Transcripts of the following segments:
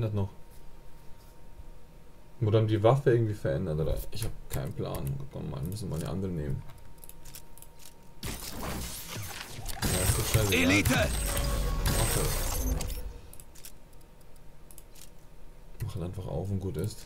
denn das noch? Oder haben die Waffe irgendwie verändert, oder? Ich habe keinen Plan. Komm mal, müssen wir eine andere nehmen. Ja, ist Elite! Mach halt einfach auf und gut ist.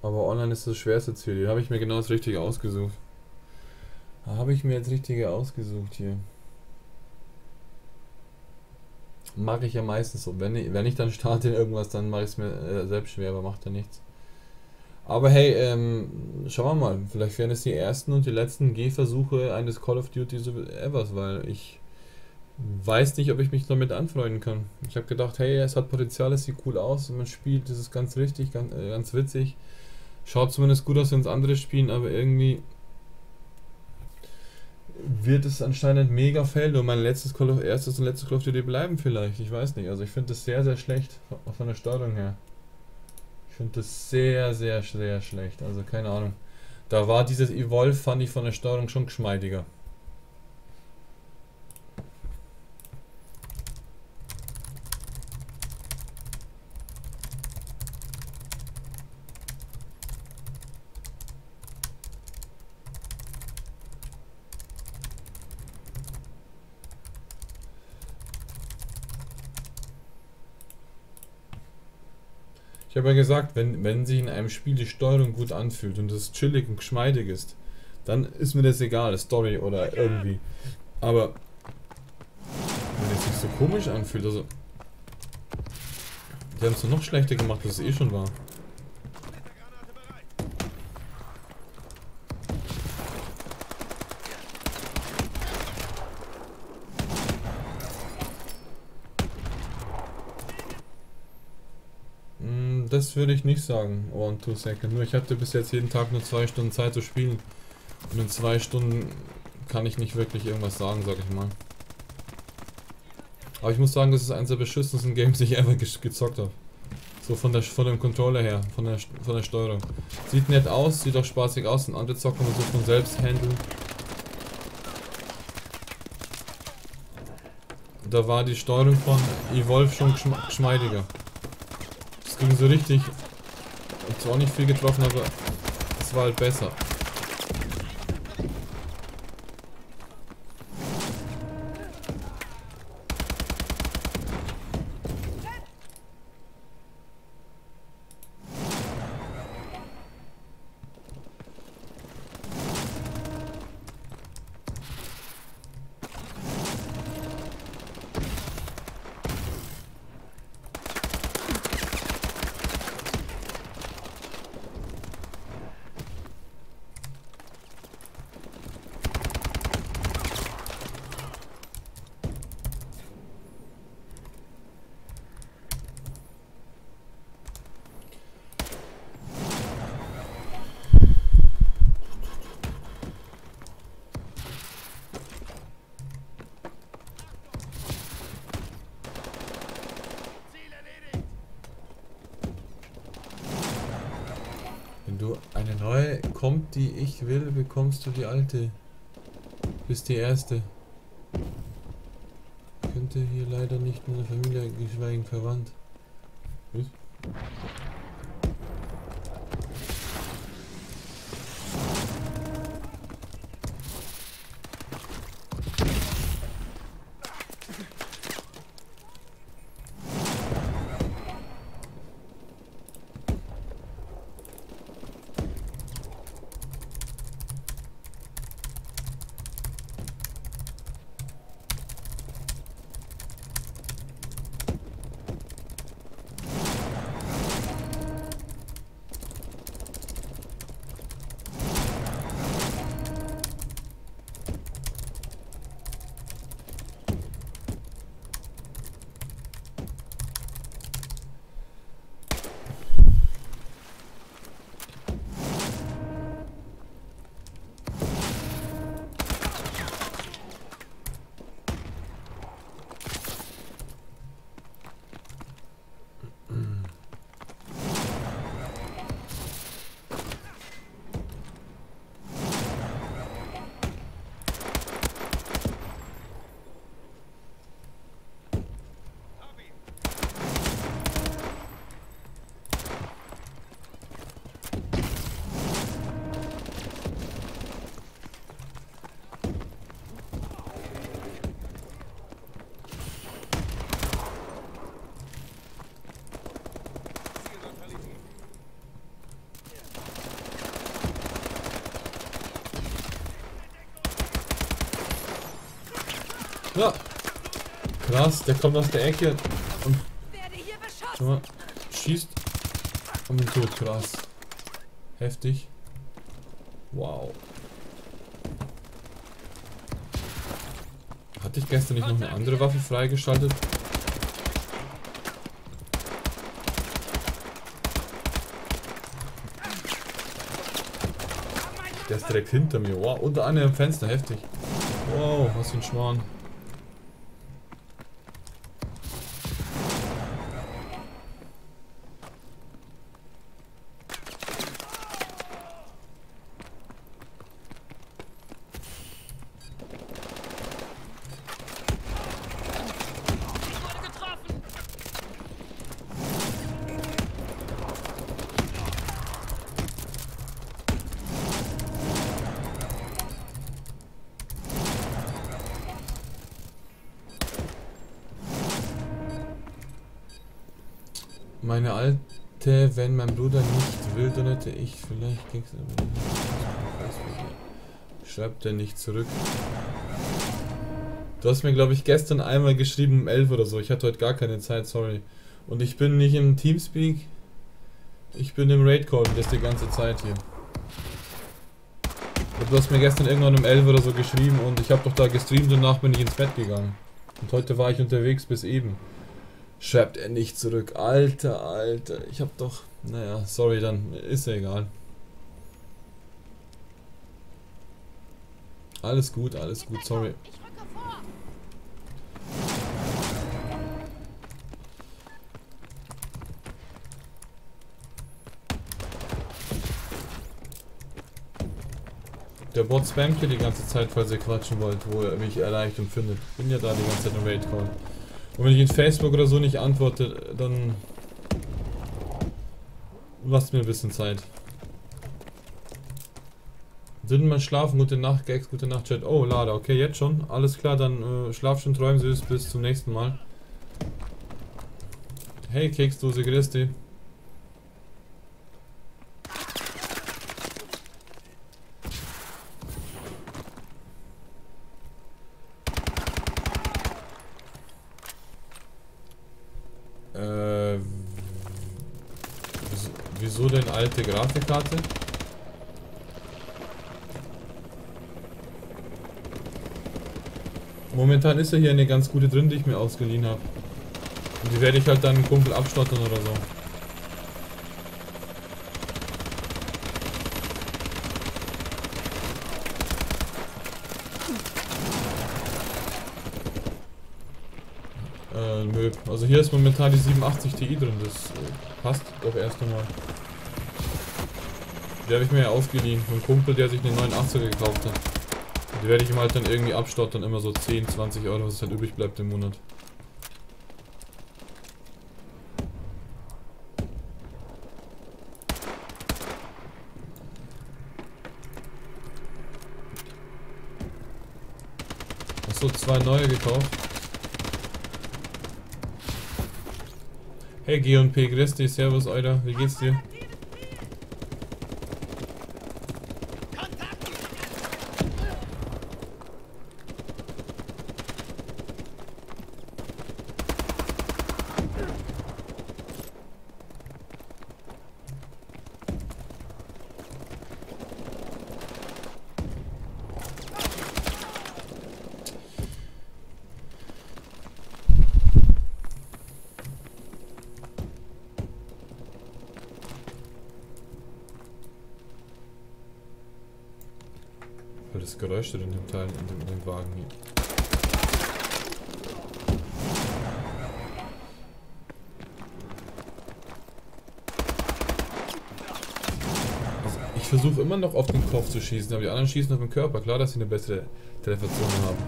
Aber online ist das schwerste Ziel. Da habe ich mir genau das Richtige ausgesucht. Da habe ich mir jetzt Richtige ausgesucht hier. Mache ich ja meistens so. Wenn ich dann starte in irgendwas, dann mache ich es mir selbst schwer, aber macht ja nichts. Aber hey, schauen wir mal. Vielleicht werden es die ersten und die letzten Gehversuche eines Call of Duty Evers, weil ich weiß nicht, ob ich mich damit anfreunden kann. Ich habe gedacht, hey, es hat Potenzial, es sieht cool aus, und man spielt, das ist ganz richtig, ganz witzig. Schaut zumindest gut aus, wenn es andere spielen, aber irgendwie wird es anscheinend mega fail und mein erstes und letztes Call of Duty bleiben vielleicht. Ich weiß nicht, also ich finde das sehr, sehr schlecht, auch von der Steuerung her. Ich finde das sehr, sehr, sehr schlecht, also keine Ahnung. Da war dieses Evolve, fand ich von der Steuerung schon geschmeidiger. Ich habe ja gesagt, wenn sich in einem Spiel die Steuerung gut anfühlt und es chillig und geschmeidig ist, dann ist mir das egal, Story oder irgendwie. Aber wenn es sich so komisch anfühlt, also die haben es noch schlechter gemacht, als es eh schon war. Das würde ich nicht sagen, 1-2 Sekunden. Nur ich hatte bis jetzt jeden Tag nur 2 Stunden Zeit zu spielen. Und in 2 Stunden kann ich nicht wirklich irgendwas sagen, sag ich mal. Aber ich muss sagen, das ist eines der beschissensten Games, die ich ever gezockt habe. So von dem Controller her, von der Steuerung. Sieht nett aus, sieht auch spaßig aus und andere zocken so von selbst handeln. Da war die Steuerung von Evolve schon geschmeidiger. Ging so richtig. Ich habe zwar auch nicht viel getroffen, aber es war halt besser. Eine neue kommt, die ich will, bekommst du die alte. Bist die erste. Könnte hier leider nicht meine Familie, geschweige verwandt. Was? Ja. Krass, der kommt aus der Ecke und schau mal, schießt und bin tot. Krass. Heftig. Wow. Hatte ich gestern nicht noch eine andere Waffe freigeschaltet? Der ist direkt hinter mir. Wow, unter anderem Fenster. Heftig. Wow, was für ein Schwan. Meine alte, wenn mein Bruder nicht will, dann hätte ich vielleicht ging's aber nicht. Schreibt er nicht zurück. Du hast mir, glaube ich, gestern einmal geschrieben um 11 oder so. Ich hatte heute gar keine Zeit, sorry. Und ich bin nicht im TeamSpeak. Ich bin im RaidCall, das ist die ganze Zeit hier. Und du hast mir gestern irgendwann um 11 oder so geschrieben und ich habe doch da gestreamt und danach bin ich ins Bett gegangen. Und heute war ich unterwegs bis eben. Schreibt er nicht zurück. Alter, Alter. Ich hab doch... Naja, sorry, dann ist ja egal. Alles gut, sorry. Der Bot spammt hier die ganze Zeit, falls ihr quatschen wollt, wo er mich erreicht und findet. Bin ja da die ganze Zeit im RaidCall. Und wenn ich in Facebook oder so nicht antworte, dann lasst mir ein bisschen Zeit. Sind mal schlafen, gute Nacht, Gags, gute Nacht, Chat. Oh, Lada, okay, jetzt schon. Alles klar, dann schlaf schon, träum süß, bis zum nächsten Mal. Hey, Keksdose, grüß dich. Wieso denn alte Grafikkarte? Momentan ist ja hier eine ganz gute drin, die ich mir ausgeliehen habe. Und die werde ich halt dann einem Kumpel abstottern oder so. Nö, also hier ist momentan die 87 Ti drin, das passt doch erst einmal. Die habe ich mir ja ausgeliehen, ein Kumpel, der sich eine 89er gekauft hat. Die werde ich ihm halt dann irgendwie abstottern, immer so 10, 20 Euro, was halt übrig bleibt im Monat. Achso, 2 neue gekauft. Hey G&P, grüß dich, servus, Alter, wie geht's dir? Das Geräusch in dem Teil, in dem Wagen hier. Also ich versuche immer noch auf den Kopf zu schießen, aber die anderen schießen auf den Körper. Klar, dass sie eine bessere Trefferzone haben.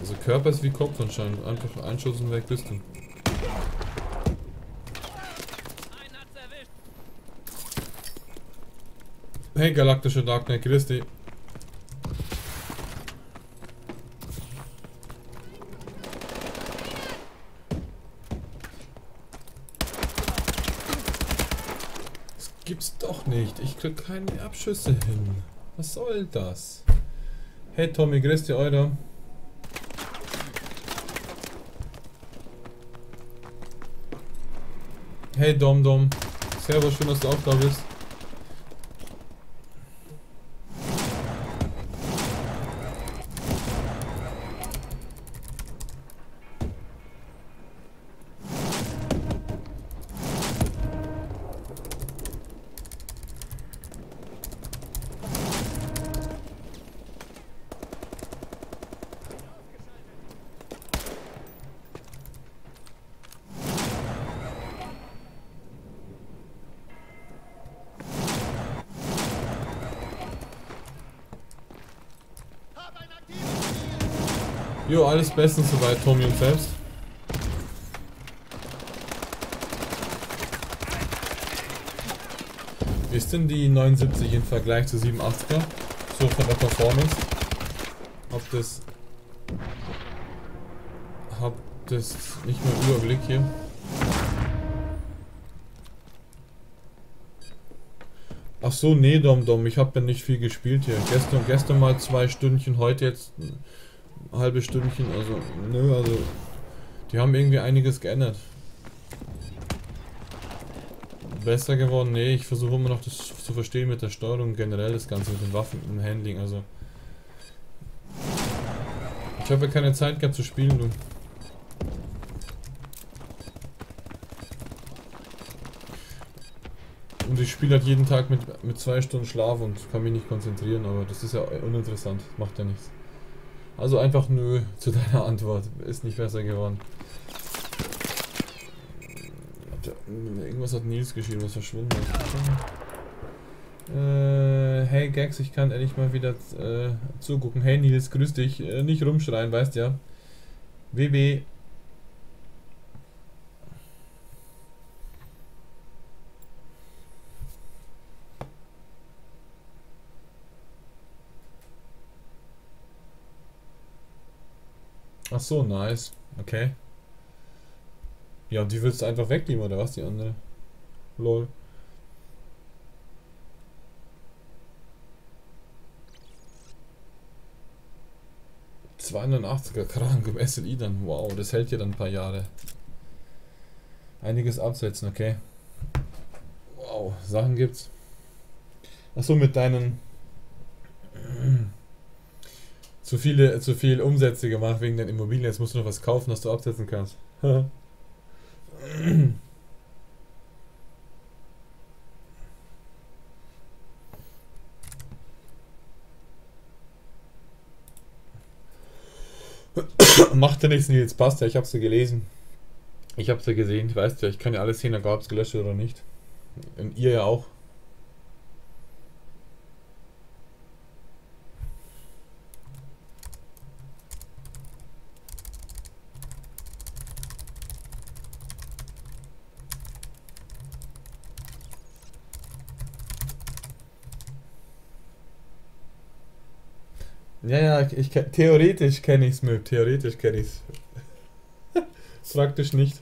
Also Körper ist wie Kopf anscheinend. Einfach Einschuss und weg bist du. Hey galaktische Darknet, Christi. gibt's doch nicht. Ich krieg keine Abschüsse hin. Was soll das? Hey Tommy, grüß dich, Alter. Hey Dom Dom. Servus, schön, dass du auch da bist. Jo, alles bestens soweit, Tommy und selbst. Wie ist denn die 79 im Vergleich zu 87er? So von der Performance. Hab das nicht mehr im Überblick hier. Ach so, nee, Dom Dom, ich habe ja nicht viel gespielt hier. Gestern mal 2 Stündchen, heute jetzt halbe Stündchen, also nö, also die haben irgendwie einiges geändert. Besser geworden? Nee, ich versuche immer noch das zu verstehen mit der Steuerung generell, das Ganze mit den Waffen und dem Handling, also ich habe ja keine Zeit gehabt zu spielen, du. Und ich spiele halt jeden Tag mit 2 Stunden Schlaf und kann mich nicht konzentrieren, aber das ist ja uninteressant, macht ja nichts. Also einfach nö zu deiner Antwort. Ist nicht besser geworden. Irgendwas hat Nils geschrieben, was verschwunden ist. Hey Gags, ich kann endlich mal wieder zugucken. Hey Nils, grüß dich. Nicht rumschreien, weißt ja. WB. Ach so, nice. Okay. Ja, die willst du einfach wegnehmen, oder was, die andere? Lol. ...280er krank im SLI dann. Wow, das hält ja dann ein paar Jahre. Einiges absetzen, okay. Wow, Sachen gibt's. Ach so, mit deinen... Zu viel Umsätze gemacht wegen deinen Immobilien. Jetzt musst du noch was kaufen, dass du absetzen kannst. Macht ja nichts, jetzt passt ja. Ich hab's ja gelesen. Ich hab's ja gesehen. Ich weiß ja, ich kann ja alles sehen, ob es gelöscht oder nicht. Und ihr ja auch. Ja, ich kann, theoretisch kenne ich es, Möb. Theoretisch kenne ich es. Praktisch nicht.